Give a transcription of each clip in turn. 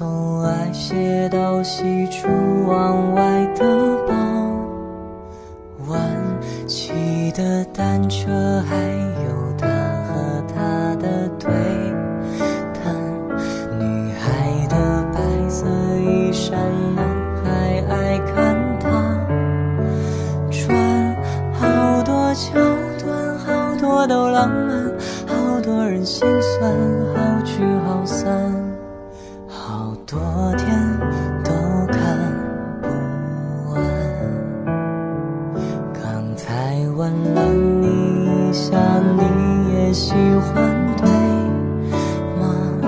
从爱写到喜出望外的傍晚，骑的单车还有他和他的对谈，女孩的白色衣衫男孩爱看她穿，好多桥段，好多都浪漫，好多人心酸，好聚好散，好多天都看不完。刚才吻了你一下，你也喜欢对吗？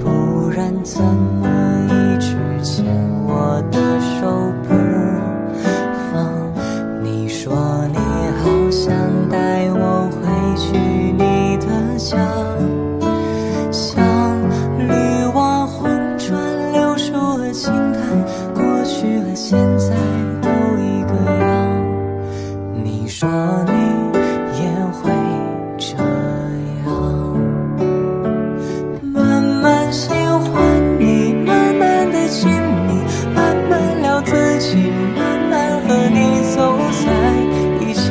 不然怎么一直牵我的手不放？你说你好想带我回去你的家，现在都一个样，你说你也会这样，慢慢喜欢你，慢慢的亲你，慢慢聊自己，慢慢和你走在一起，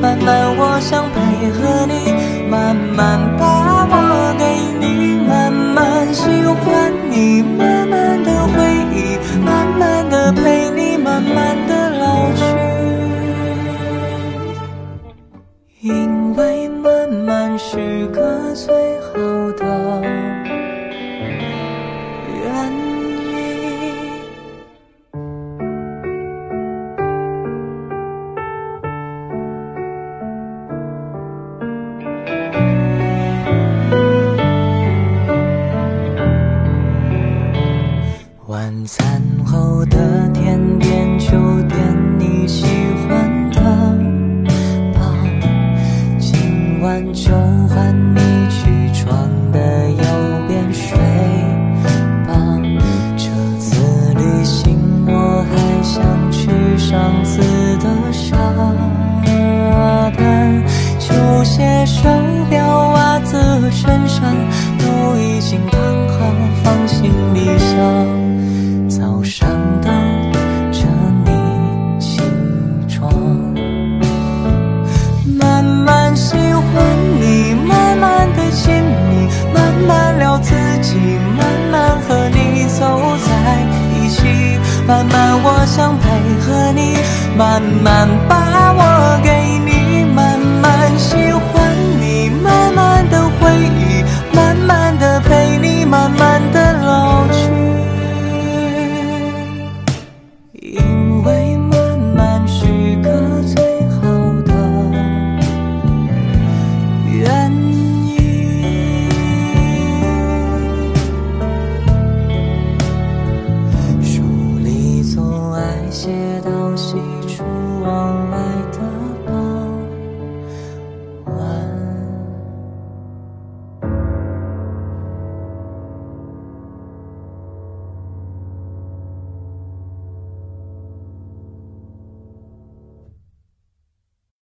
慢慢我想配合你，慢慢把我给你，慢慢喜欢你，慢慢的回忆，慢慢的陪你，慢慢的老去，因为慢慢是个最好的原因。晚餐后的甜点就点你喜欢的吧，今晚就换你去床的右边睡吧。这次旅行我还想去上次的沙滩，球鞋、手表、袜子和衬衫都已经烫好放行李箱，早上到自己，慢慢和你走在一起，慢慢我想配合你，慢慢把我给你。